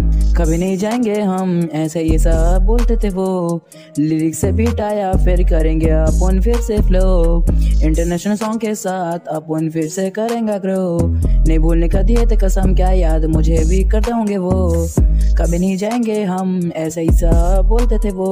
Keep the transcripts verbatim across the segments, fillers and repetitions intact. कभी नहीं जाएंगे हम ऐसे ये सब बोलते थे वो। लिरिक्स से बीट आया फिर करेंगे अपन फिर से फ्लो। इंटरनेशनल सॉन्ग के साथ अपन फिर से करेंगे ग्रो। नहीं भूलने का दिए थे कसम क्या याद मुझे भी करते होंगे वो। कभी नहीं जाएंगे हम ऐसे ही सब बोलते थे वो।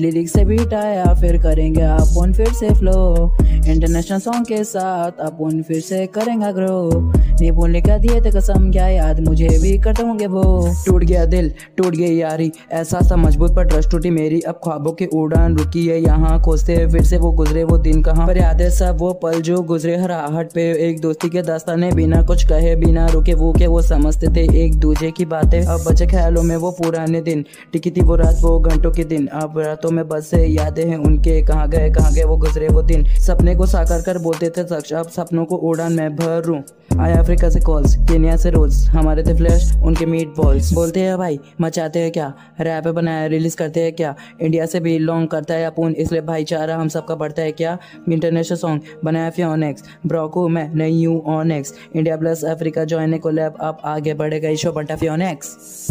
लिरिक्स से बीट आया फिर करेंगे अपन फिर से फ्लो। इंटरनेशनल सॉन्ग के साथ अपन फिर से करेंगे ग्रो। नहीं भूलने का दिए थे कसम क्या याद मुझे भी करते होंगे वो। टूट गया दिल टूट गई यारी ऐसा सा मजबूत पर ट्रस्ट टूटी मेरी। अब ख्वाबों की उड़ान रुकी है यहाँ खोजते फिर से वो गुजरे वो दिन कहाँ पर। याद है सब वो पल जो गुजरे हर आहट पे। एक दोस्ती के दास्ताने बिना कुछ कहे बिना रुके वो के वो समझते थे एक दूजे की बातें। अब बचे ख्यालों में वो पुराने दिन टिकी थी वो रात वो घंटों के दिन। अब रातों में बस से यादें हैं उनके कहाँ गए कहाँ गए वो गुजरे वो दिन। सपने को साकार कर बोलते थे शख्स अब सपनों को उड़ान मैं भर रूँ। आया अफ्रीका से कॉल्स केन्या से रोज हमारे थे फ्लैश उनके मीट बॉल्स। बोलते हैं भाई मचाते हैं क्या रैप बनाया रिलीज करते हैं क्या। इंडिया से बिलोंग करता है अपून इसलिए भाईचारा हम सबका बढ़ता है क्या। इंटरनेशनल सॉन्ग बनाया फ्योनेक्स ब्रोको मैं नहीं हूँ ऑनेक्स। India plus Africa join collab आप आगे बढ़ेगा ईशो बंटा फ्योनेक्स।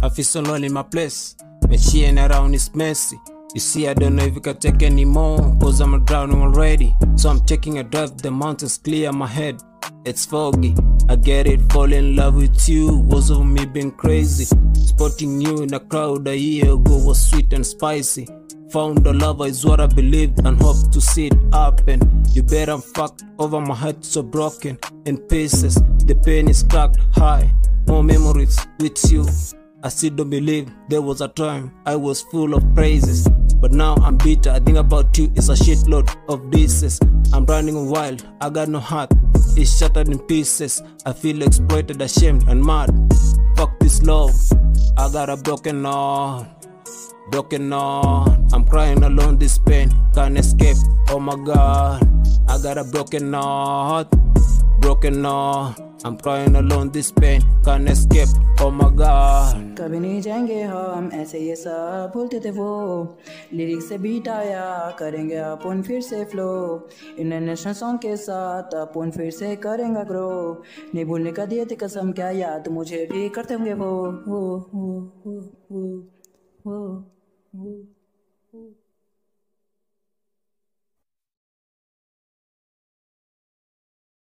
I feel so lonely in my place when she ain't around it's messy. You see I don't know if you can take anymore cause I'm drowning already. So I'm taking a drive the mountains clear my head. It's foggy, I get it, fall in love with you, was of me being crazy. Spotting you in a crowd a year ago was sweet and spicy. Found a lover is what I believed and hoped to see it happen. You bet I'm fucked over my heart so broken in pieces. The pain is cracked high, more memories with you. I still don't believe there was a time I was full of praises. But now I'm bitter, I think about you, it's a shitload of diseases. I'm running wild, I got no heart. It's shattered in pieces. I feel exploited, ashamed and mad. Fuck this love. I got a broken heart, broken heart. I'm crying alone, this pain can't escape. Oh my God, I got a broken heart, broken heart. I'm crying alone, this pain can't escape. Oh my God. कभी नहीं जाएंगे हम ऐसे ये सब बोलते थे वो। लिरिक्स से बीट आया करेंगे अपन फिर से फ्लो। इंटरनेशनल सॉन्ग के साथ अपन फिर से करेंगे ग्रो। नहीं भूलने का दिए थे कसम क्या याद मुझे भी करते होंगे वो। वो वो वो वो वो वो